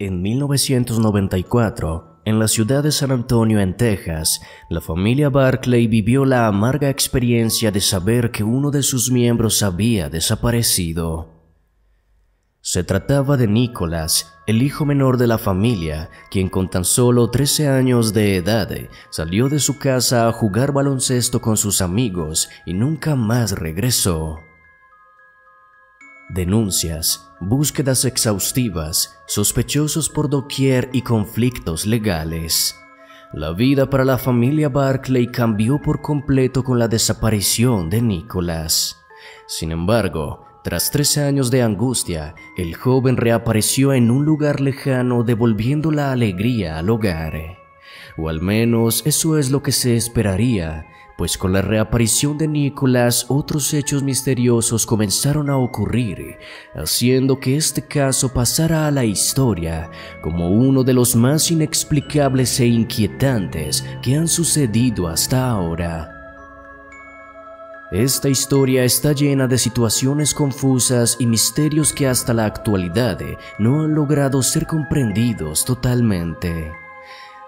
En 1994, en la ciudad de San Antonio, en Texas, la familia Barclay vivió la amarga experiencia de saber que uno de sus miembros había desaparecido. Se trataba de Nicholas, el hijo menor de la familia, quien con tan solo 13 años de edad salió de su casa a jugar baloncesto con sus amigos y nunca más regresó. Denuncias, búsquedas exhaustivas, sospechosos por doquier y conflictos legales. La vida para la familia Barclay cambió por completo con la desaparición de Nicholas. Sin embargo, tras 3 años de angustia, el joven reapareció en un lugar lejano, devolviendo la alegría al hogar. O al menos eso es lo que se esperaría, pues con la reaparición de Nicholas, otros hechos misteriosos comenzaron a ocurrir, haciendo que este caso pasara a la historia como uno de los más inexplicables e inquietantes que han sucedido hasta ahora. Esta historia está llena de situaciones confusas y misterios que hasta la actualidad no han logrado ser comprendidos totalmente.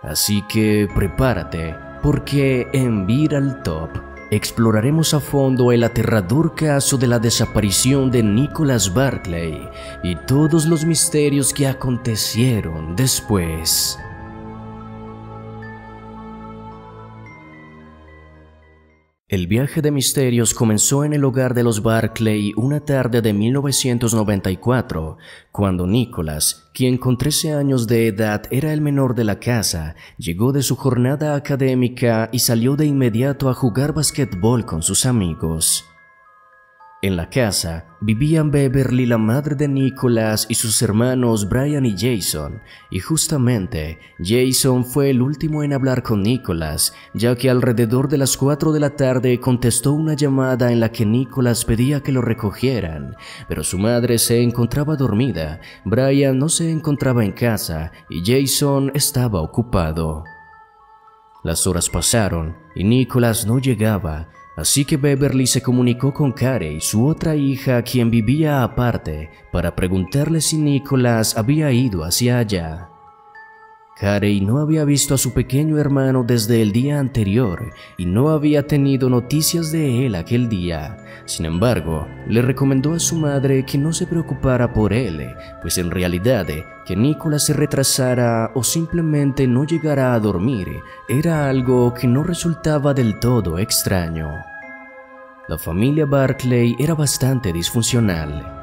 Así que prepárate, porque en Viral Top exploraremos a fondo el aterrador caso de la desaparición de Nicholas Barclay y todos los misterios que acontecieron después. El viaje de misterios comenzó en el hogar de los Barclay una tarde de 1994, cuando Nicholas, quien con 13 años de edad era el menor de la casa, llegó de su jornada académica y salió de inmediato a jugar basquetbol con sus amigos. En la casa vivían Beverly, la madre de Nicholas, y sus hermanos Brian y Jason, y justamente Jason fue el último en hablar con Nicholas, ya que alrededor de las 4 de la tarde contestó una llamada en la que Nicholas pedía que lo recogieran, pero su madre se encontraba dormida, Brian no se encontraba en casa y Jason estaba ocupado. Las horas pasaron y Nicholas no llegaba. Así que Beverly se comunicó con Carey, su otra hija, quien vivía aparte, para preguntarle si Nicholas había ido hacia allá. Carey no había visto a su pequeño hermano desde el día anterior y no había tenido noticias de él aquel día. Sin embargo, le recomendó a su madre que no se preocupara por él, pues en realidad que Nicholas se retrasara o simplemente no llegara a dormir era algo que no resultaba del todo extraño. La familia Barclay era bastante disfuncional.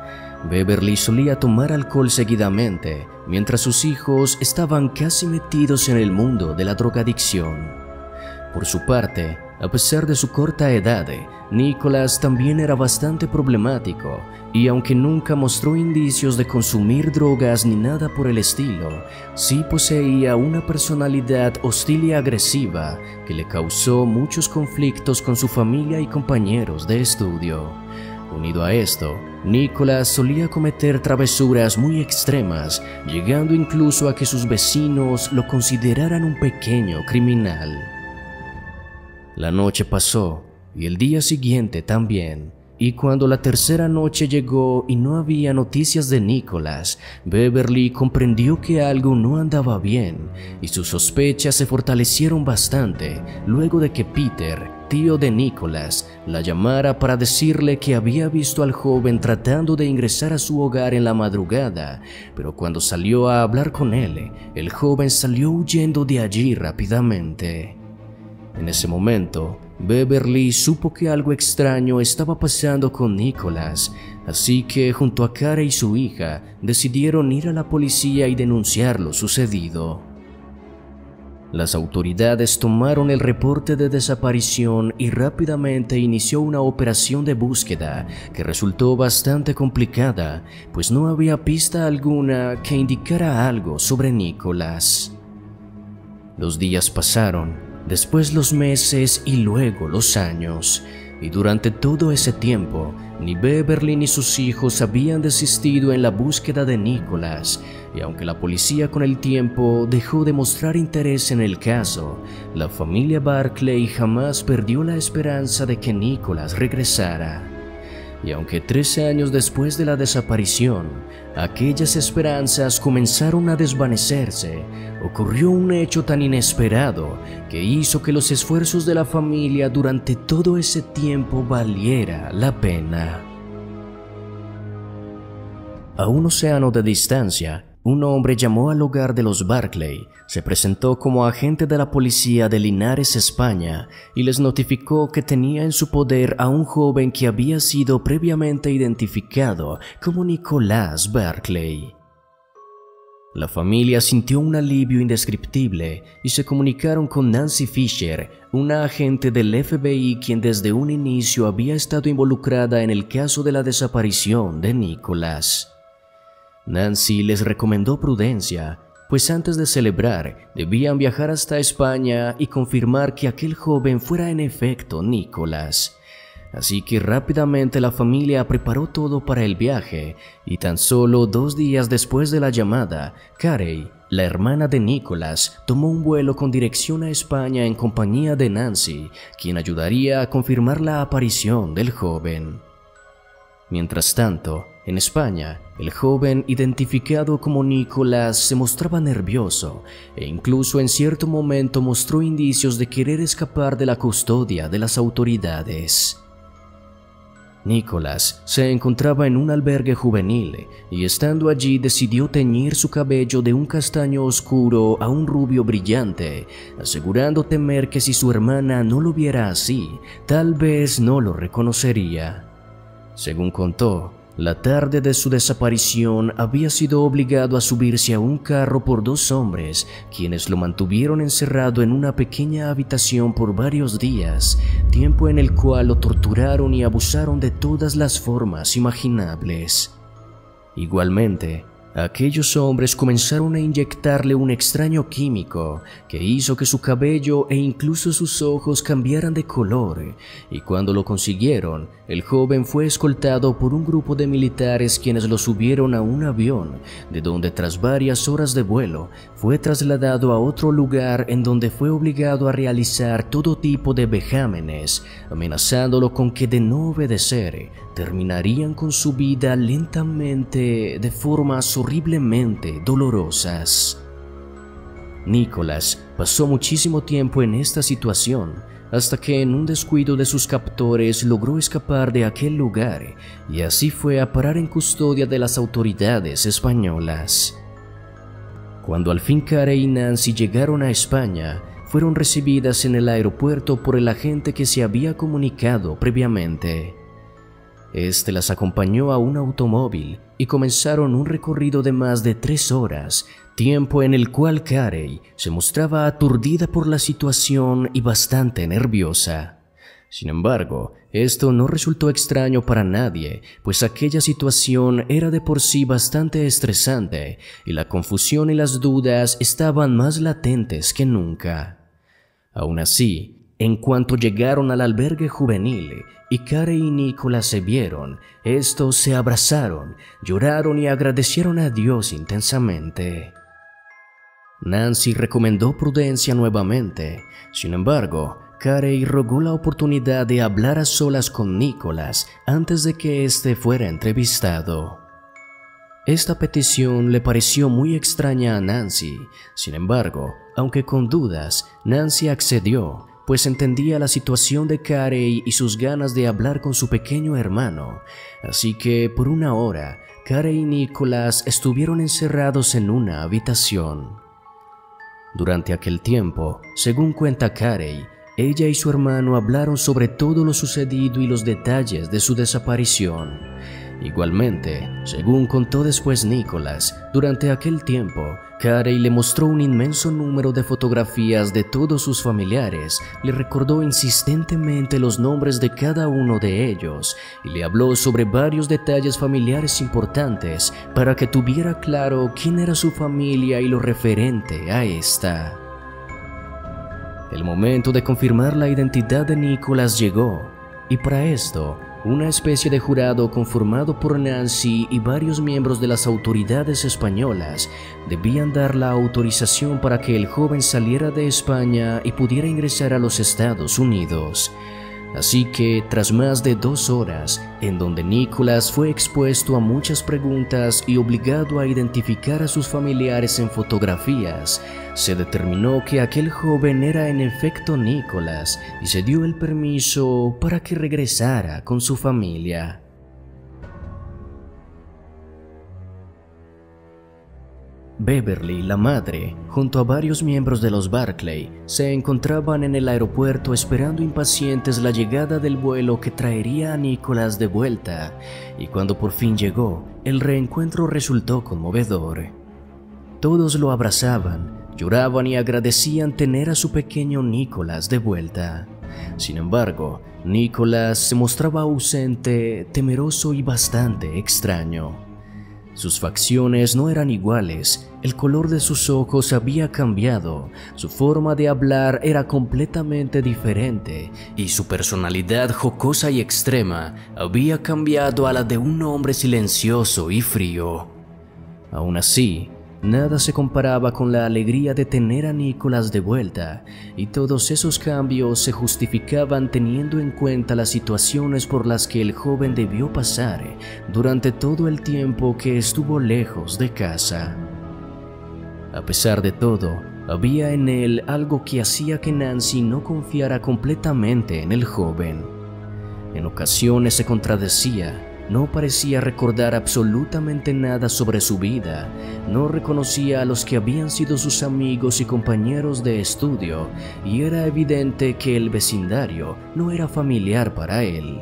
Beverly solía tomar alcohol seguidamente, mientras sus hijos estaban casi metidos en el mundo de la drogadicción. Por su parte, a pesar de su corta edad, Nicholas también era bastante problemático, y aunque nunca mostró indicios de consumir drogas ni nada por el estilo, sí poseía una personalidad hostil y agresiva que le causó muchos conflictos con su familia y compañeros de estudio. Unido a esto, Nicholas solía cometer travesuras muy extremas, llegando incluso a que sus vecinos lo consideraran un pequeño criminal. La noche pasó, y el día siguiente también, y cuando la tercera noche llegó y no había noticias de Nicholas, Beverly comprendió que algo no andaba bien, y sus sospechas se fortalecieron bastante luego de que Peter, tío de Nicholas, la llamara para decirle que había visto al joven tratando de ingresar a su hogar en la madrugada, pero cuando salió a hablar con él, el joven salió huyendo de allí rápidamente. En ese momento, Beverly supo que algo extraño estaba pasando con Nicholas, así que junto a Cara y su hija decidieron ir a la policía y denunciar lo sucedido. Las autoridades tomaron el reporte de desaparición y rápidamente inició una operación de búsqueda que resultó bastante complicada, pues no había pista alguna que indicara algo sobre Nicholas. Los días pasaron, después los meses y luego los años, y durante todo ese tiempo, ni Beverly ni sus hijos habían desistido en la búsqueda de Nicholas, y aunque la policía con el tiempo dejó de mostrar interés en el caso, la familia Barclay jamás perdió la esperanza de que Nicholas regresara. y aunque 13 años después de la desaparición, aquellas esperanzas comenzaron a desvanecerse, ocurrió un hecho tan inesperado que hizo que los esfuerzos de la familia durante todo ese tiempo valiera la pena. A un océano de distancia, un hombre llamó al hogar de los Barclay, se presentó como agente de la policía de Linares, España, y les notificó que tenía en su poder a un joven que había sido previamente identificado como Nicholas Barclay. La familia sintió un alivio indescriptible y se comunicaron con Nancy Fisher, una agente del FBI quien desde un inicio había estado involucrada en el caso de la desaparición de Nicholas. Nancy les recomendó prudencia, pues antes de celebrar debían viajar hasta España y confirmar que aquel joven fuera en efecto Nicholas. Así que rápidamente la familia preparó todo para el viaje, y tan solo 2 días después de la llamada, Carey, la hermana de Nicholas, tomó un vuelo con dirección a España en compañía de Nancy, quien ayudaría a confirmar la aparición del joven. Mientras tanto, en España, el joven identificado como Nicholas se mostraba nervioso e incluso en cierto momento mostró indicios de querer escapar de la custodia de las autoridades. Nicholas se encontraba en un albergue juvenil y estando allí decidió teñir su cabello de un castaño oscuro a un rubio brillante, asegurando temer que si su hermana no lo viera así, tal vez no lo reconocería. Según contó, la tarde de su desaparición había sido obligado a subirse a un carro por 2 hombres, quienes lo mantuvieron encerrado en una pequeña habitación por varios días, tiempo en el cual lo torturaron y abusaron de todas las formas imaginables. Igualmente, aquellos hombres comenzaron a inyectarle un extraño químico que hizo que su cabello e incluso sus ojos cambiaran de color, y cuando lo consiguieron, el joven fue escoltado por un grupo de militares quienes lo subieron a un avión, de donde tras varias horas de vuelo, fue trasladado a otro lugar en donde fue obligado a realizar todo tipo de vejámenes, amenazándolo con que de no obedecer, terminarían con su vida lentamente de formas horriblemente dolorosas. Nicholas pasó muchísimo tiempo en esta situación, hasta que en un descuido de sus captores logró escapar de aquel lugar y así fue a parar en custodia de las autoridades españolas. Cuando al fin Carey y Nancy llegaron a España, fueron recibidas en el aeropuerto por el agente que se había comunicado previamente. Este las acompañó a un automóvil y comenzaron un recorrido de más de 3 horas, tiempo en el cual Carey se mostraba aturdida por la situación y bastante nerviosa. Sin embargo, esto no resultó extraño para nadie, pues aquella situación era de por sí bastante estresante y la confusión y las dudas estaban más latentes que nunca. Aún así, en cuanto llegaron al albergue juvenil y Carey y Nicholas se vieron, estos se abrazaron, lloraron y agradecieron a Dios intensamente. Nancy recomendó prudencia nuevamente, sin embargo, Carey rogó la oportunidad de hablar a solas con Nicholas antes de que éste fuera entrevistado. Esta petición le pareció muy extraña a Nancy, sin embargo, aunque con dudas, Nancy accedió, pues entendía la situación de Carey y sus ganas de hablar con su pequeño hermano. Así que, por 1 hora, Carey y Nicholas estuvieron encerrados en una habitación. Durante aquel tiempo, según cuenta Carey, ella y su hermano hablaron sobre todo lo sucedido y los detalles de su desaparición. Igualmente, según contó después Nicholas, durante aquel tiempo, Carey le mostró un inmenso número de fotografías de todos sus familiares, le recordó insistentemente los nombres de cada uno de ellos y le habló sobre varios detalles familiares importantes para que tuviera claro quién era su familia y lo referente a esta. El momento de confirmar la identidad de Nicholas llegó, y para esto, una especie de jurado conformado por Nancy y varios miembros de las autoridades españolas debían dar la autorización para que el joven saliera de España y pudiera ingresar a los Estados Unidos. Así que, tras más de 2 horas, en donde Nicholas fue expuesto a muchas preguntas y obligado a identificar a sus familiares en fotografías, se determinó que aquel joven era en efecto Nicholas y se dio el permiso para que regresara con su familia. Beverly, la madre, junto a varios miembros de los Barclay, se encontraban en el aeropuerto esperando impacientes la llegada del vuelo que traería a Nicholas de vuelta, y cuando por fin llegó, el reencuentro resultó conmovedor. Todos lo abrazaban, lloraban y agradecían tener a su pequeño Nicholas de vuelta. Sin embargo, Nicholas se mostraba ausente, temeroso y bastante extraño. Sus facciones no eran iguales, el color de sus ojos había cambiado, su forma de hablar era completamente diferente y su personalidad jocosa y extrema había cambiado a la de un hombre silencioso y frío. Aún así, nada se comparaba con la alegría de tener a Nicholas de vuelta, y todos esos cambios se justificaban teniendo en cuenta las situaciones por las que el joven debió pasar durante todo el tiempo que estuvo lejos de casa. A pesar de todo, había en él algo que hacía que Nancy no confiara completamente en el joven. En ocasiones se contradecía. No parecía recordar absolutamente nada sobre su vida, no reconocía a los que habían sido sus amigos y compañeros de estudio, y era evidente que el vecindario no era familiar para él.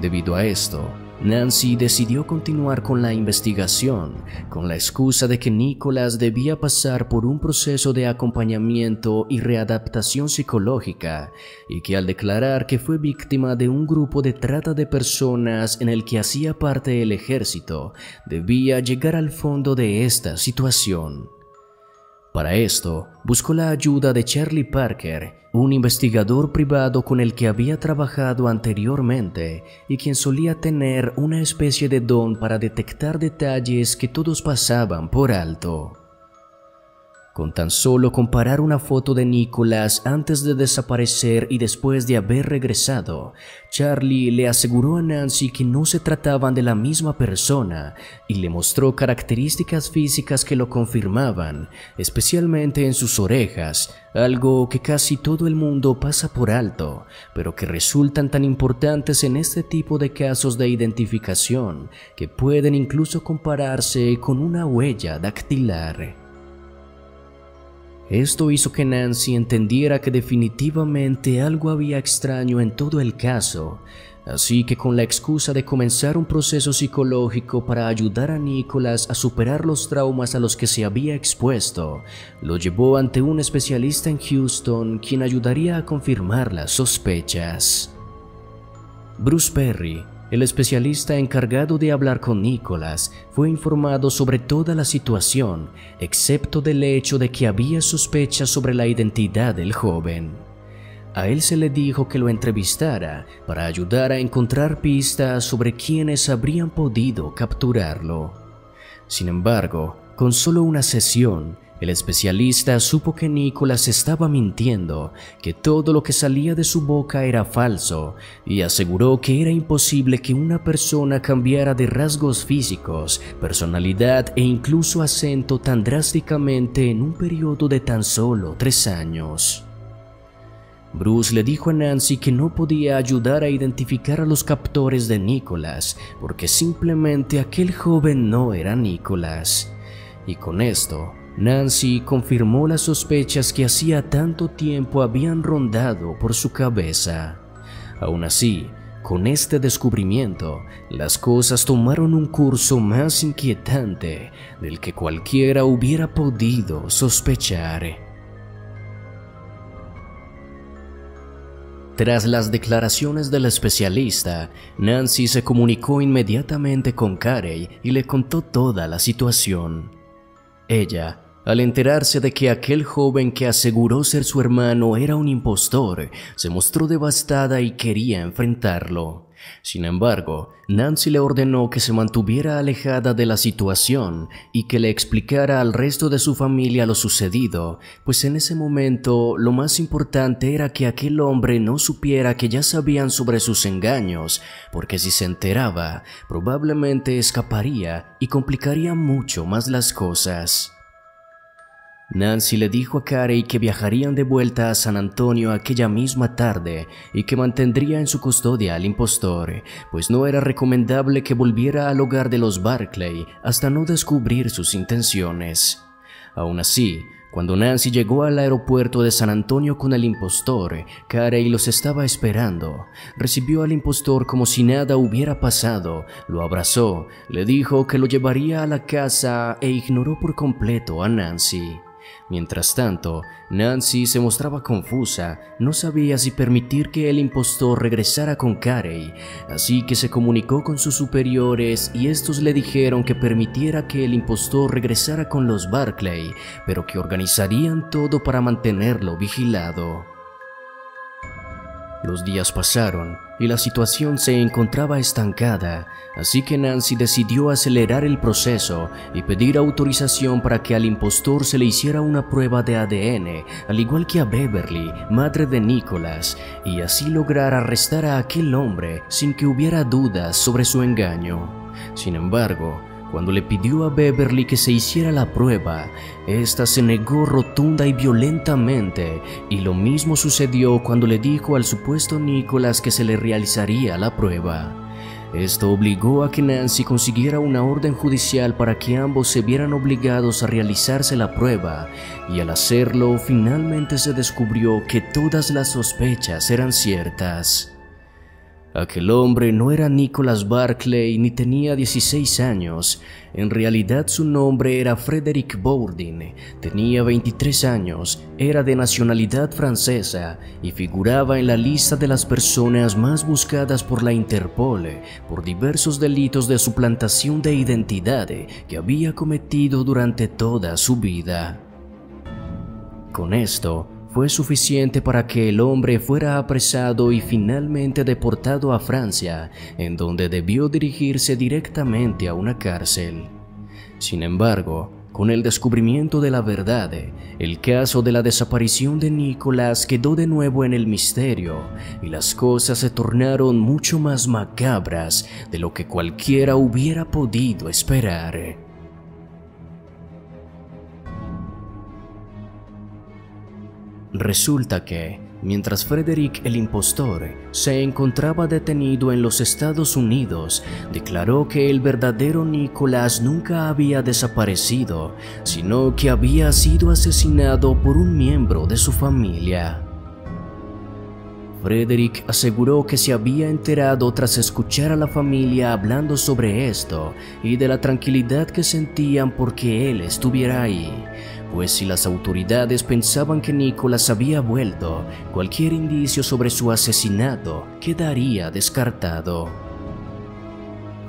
Debido a esto, Nancy decidió continuar con la investigación, con la excusa de que Nicholas debía pasar por un proceso de acompañamiento y readaptación psicológica, y que al declarar que fue víctima de un grupo de trata de personas en el que hacía parte el ejército, debía llegar al fondo de esta situación. Para esto, buscó la ayuda de Charlie Parker, un investigador privado con el que había trabajado anteriormente y quien solía tener una especie de don para detectar detalles que todos pasaban por alto. Con tan solo comparar una foto de Nicholas antes de desaparecer y después de haber regresado, Charlie le aseguró a Nancy que no se trataban de la misma persona y le mostró características físicas que lo confirmaban, especialmente en sus orejas, algo que casi todo el mundo pasa por alto, pero que resultan tan importantes en este tipo de casos de identificación que pueden incluso compararse con una huella dactilar. Esto hizo que Nancy entendiera que definitivamente algo había extraño en todo el caso, así que con la excusa de comenzar un proceso psicológico para ayudar a Nicholas a superar los traumas a los que se había expuesto, lo llevó ante un especialista en Houston, quien ayudaría a confirmar las sospechas. Bruce Perry, el especialista encargado de hablar con Nicholas, fue informado sobre toda la situación, excepto del hecho de que había sospechas sobre la identidad del joven. A él se le dijo que lo entrevistara para ayudar a encontrar pistas sobre quienes habrían podido capturarlo. Sin embargo, con solo una sesión, el especialista supo que Nicholas estaba mintiendo, que todo lo que salía de su boca era falso, y aseguró que era imposible que una persona cambiara de rasgos físicos, personalidad e incluso acento tan drásticamente en un periodo de tan solo 3 años. Bruce le dijo a Nancy que no podía ayudar a identificar a los captores de Nicholas, porque simplemente aquel joven no era Nicholas. Y con esto, Nancy confirmó las sospechas que hacía tanto tiempo habían rondado por su cabeza. Aún así, con este descubrimiento, las cosas tomaron un curso más inquietante del que cualquiera hubiera podido sospechar. Tras las declaraciones del especialista, Nancy se comunicó inmediatamente con Carey y le contó toda la situación. Ella, al enterarse de que aquel joven que aseguró ser su hermano era un impostor, se mostró devastada y quería enfrentarlo. Sin embargo, Nancy le ordenó que se mantuviera alejada de la situación y que le explicara al resto de su familia lo sucedido, pues en ese momento lo más importante era que aquel hombre no supiera que ya sabían sobre sus engaños, porque si se enteraba, probablemente escaparía y complicaría mucho más las cosas. Nancy le dijo a Carey que viajarían de vuelta a San Antonio aquella misma tarde y que mantendría en su custodia al impostor, pues no era recomendable que volviera al hogar de los Barclay hasta no descubrir sus intenciones. Aún así, cuando Nancy llegó al aeropuerto de San Antonio con el impostor, Carey los estaba esperando. Recibió al impostor como si nada hubiera pasado, lo abrazó, le dijo que lo llevaría a la casa e ignoró por completo a Nancy. Mientras tanto, Nancy se mostraba confusa, no sabía si permitir que el impostor regresara con Carey, así que se comunicó con sus superiores y estos le dijeron que permitiera que el impostor regresara con los Barclay, pero que organizarían todo para mantenerlo vigilado. Los días pasaron y la situación se encontraba estancada, así que Nancy decidió acelerar el proceso y pedir autorización para que al impostor se le hiciera una prueba de ADN, al igual que a Beverly, madre de Nicholas, y así lograr arrestar a aquel hombre sin que hubiera dudas sobre su engaño. Sin embargo, cuando le pidió a Beverly que se hiciera la prueba, esta se negó rotunda y violentamente, y lo mismo sucedió cuando le dijo al supuesto Nicholas que se le realizaría la prueba. Esto obligó a que Nancy consiguiera una orden judicial para que ambos se vieran obligados a realizarse la prueba, y al hacerlo, finalmente se descubrió que todas las sospechas eran ciertas. Aquel hombre no era Nicholas Barclay ni tenía 16 años. En realidad su nombre era Frédéric Bourdin, tenía 23 años, era de nacionalidad francesa y figuraba en la lista de las personas más buscadas por la Interpol por diversos delitos de suplantación de identidad que había cometido durante toda su vida. Con esto, fue suficiente para que el hombre fuera apresado y finalmente deportado a Francia, en donde debió dirigirse directamente a una cárcel. Sin embargo, con el descubrimiento de la verdad, el caso de la desaparición de Nicholas quedó de nuevo en el misterio, y las cosas se tornaron mucho más macabras de lo que cualquiera hubiera podido esperar. Resulta que, mientras Frédéric el impostor se encontraba detenido en los Estados Unidos, declaró que el verdadero Nicholas nunca había desaparecido, sino que había sido asesinado por un miembro de su familia. Frédéric aseguró que se había enterado tras escuchar a la familia hablando sobre esto y de la tranquilidad que sentían porque él estuviera ahí, pues si las autoridades pensaban que Nicholas había vuelto, cualquier indicio sobre su asesinato quedaría descartado.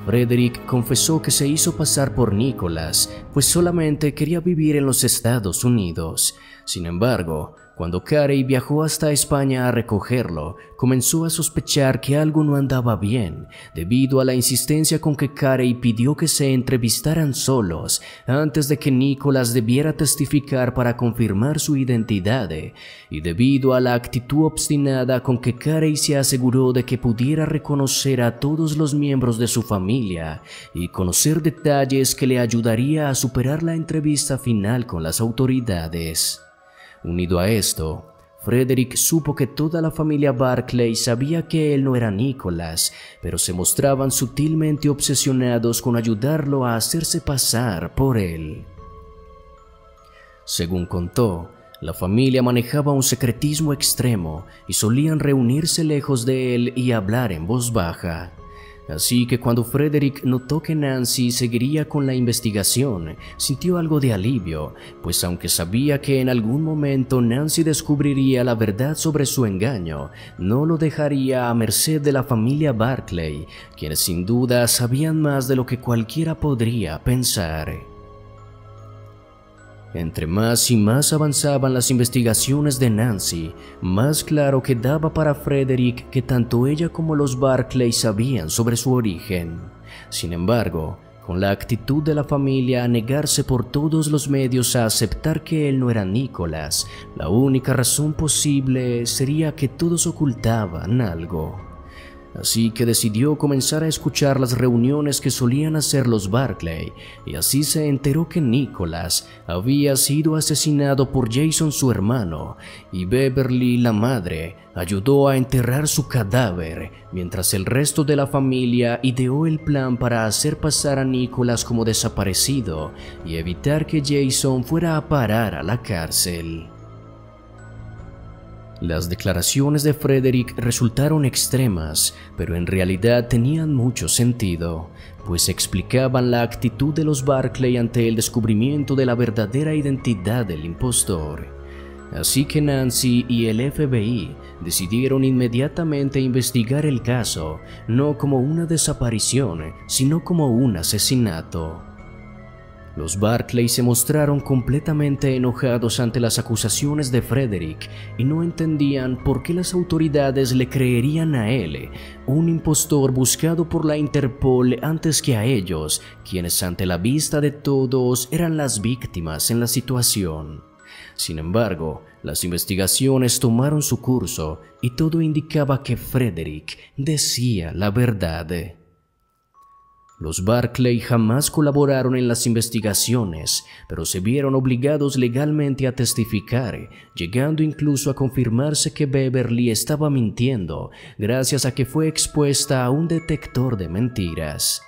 Frédéric confesó que se hizo pasar por Nicholas, pues solamente quería vivir en los Estados Unidos. Sin embargo, cuando Carey viajó hasta España a recogerlo, comenzó a sospechar que algo no andaba bien, debido a la insistencia con que Carey pidió que se entrevistaran solos antes de que Nicholas debiera testificar para confirmar su identidad, y debido a la actitud obstinada con que Carey se aseguró de que pudiera reconocer a todos los miembros de su familia y conocer detalles que le ayudaría a superar la entrevista final con las autoridades. Unido a esto, Frédéric supo que toda la familia Barclay sabía que él no era Nicholas, pero se mostraban sutilmente obsesionados con ayudarlo a hacerse pasar por él. Según contó, la familia manejaba un secretismo extremo y solían reunirse lejos de él y hablar en voz baja. Así que cuando Frédéric notó que Nancy seguiría con la investigación, sintió algo de alivio, pues aunque sabía que en algún momento Nancy descubriría la verdad sobre su engaño, no lo dejaría a merced de la familia Barclay, quienes sin duda sabían más de lo que cualquiera podría pensar. Entre más y más avanzaban las investigaciones de Nancy, más claro quedaba para Frédéric que tanto ella como los Barclay sabían sobre su origen. Sin embargo, con la actitud de la familia a negarse por todos los medios a aceptar que él no era Nicholas, la única razón posible sería que todos ocultaban algo. Así que decidió comenzar a escuchar las reuniones que solían hacer los Barclay, y así se enteró que Nicholas había sido asesinado por Jason, su hermano, y Beverly, la madre, ayudó a enterrar su cadáver, mientras el resto de la familia ideó el plan para hacer pasar a Nicholas como desaparecido y evitar que Jason fuera a parar a la cárcel. Las declaraciones de Frédéric resultaron extremas, pero en realidad tenían mucho sentido, pues explicaban la actitud de los Barclay ante el descubrimiento de la verdadera identidad del impostor. Así que Nancy y el FBI decidieron inmediatamente investigar el caso, no como una desaparición, sino como un asesinato. Los Barclay se mostraron completamente enojados ante las acusaciones de Frédéric y no entendían por qué las autoridades le creerían a él, un impostor buscado por la Interpol antes que a ellos, quienes ante la vista de todos eran las víctimas en la situación. Sin embargo, las investigaciones tomaron su curso y todo indicaba que Frédéric decía la verdad. Los Barclay jamás colaboraron en las investigaciones, pero se vieron obligados legalmente a testificar, llegando incluso a confirmarse que Beverly estaba mintiendo, gracias a que fue expuesta a un detector de mentiras.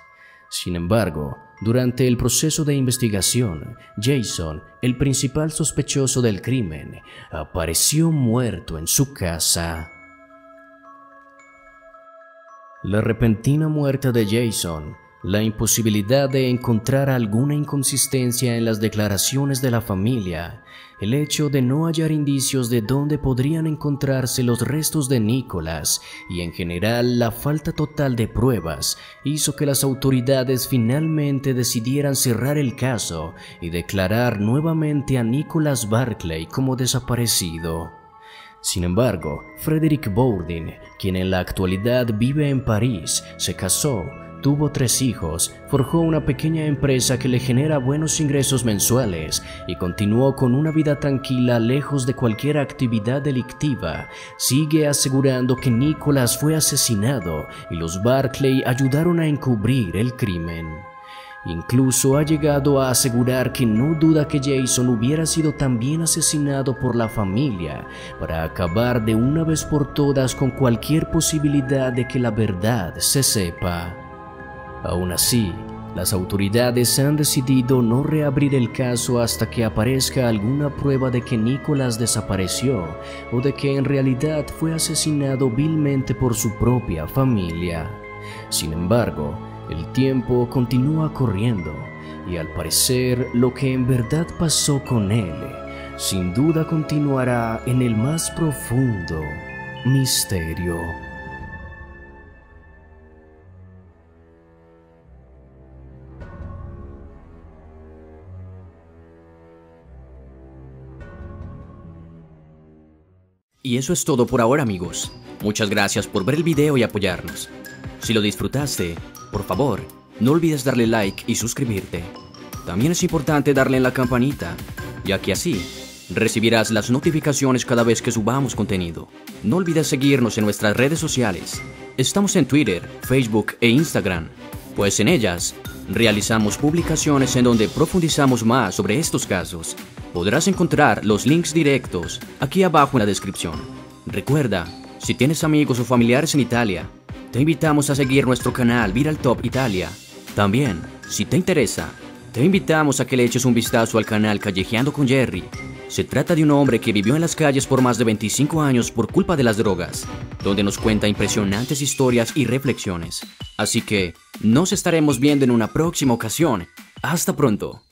Sin embargo, durante el proceso de investigación, Jason, el principal sospechoso del crimen, apareció muerto en su casa. La repentina muerte de Jason, la imposibilidad de encontrar alguna inconsistencia en las declaraciones de la familia, el hecho de no hallar indicios de dónde podrían encontrarse los restos de Nicholas y en general la falta total de pruebas hizo que las autoridades finalmente decidieran cerrar el caso y declarar nuevamente a Nicholas Barclay como desaparecido. Sin embargo, Frédéric Bourdin, quien en la actualidad vive en París, se casó, tuvo 3 hijos, forjó una pequeña empresa que le genera buenos ingresos mensuales y continuó con una vida tranquila lejos de cualquier actividad delictiva. Sigue asegurando que Nicholas fue asesinado y los Barclay ayudaron a encubrir el crimen. Incluso ha llegado a asegurar que no duda que Jason hubiera sido también asesinado por la familia para acabar de una vez por todas con cualquier posibilidad de que la verdad se sepa. Aún así, las autoridades han decidido no reabrir el caso hasta que aparezca alguna prueba de que Nicholas desapareció o de que en realidad fue asesinado vilmente por su propia familia. Sin embargo, el tiempo continúa corriendo y al parecer lo que en verdad pasó con él sin duda continuará en el más profundo misterio. Y eso es todo por ahora, amigos. Muchas gracias por ver el video y apoyarnos. Si lo disfrutaste, por favor, no olvides darle like y suscribirte. También es importante darle en la campanita, ya que así recibirás las notificaciones cada vez que subamos contenido. No olvides seguirnos en nuestras redes sociales. Estamos en Twitter, Facebook e Instagram, pues en ellas realizamos publicaciones en donde profundizamos más sobre estos casos. Podrás encontrar los links directos aquí abajo en la descripción. Recuerda, si tienes amigos o familiares en Italia, te invitamos a seguir nuestro canal Viral Top Italia. También, si te interesa, te invitamos a que le eches un vistazo al canal Callejeando con Jerry. Se trata de un hombre que vivió en las calles por más de 25 años por culpa de las drogas, donde nos cuenta impresionantes historias y reflexiones. Así que, nos estaremos viendo en una próxima ocasión. ¡Hasta pronto!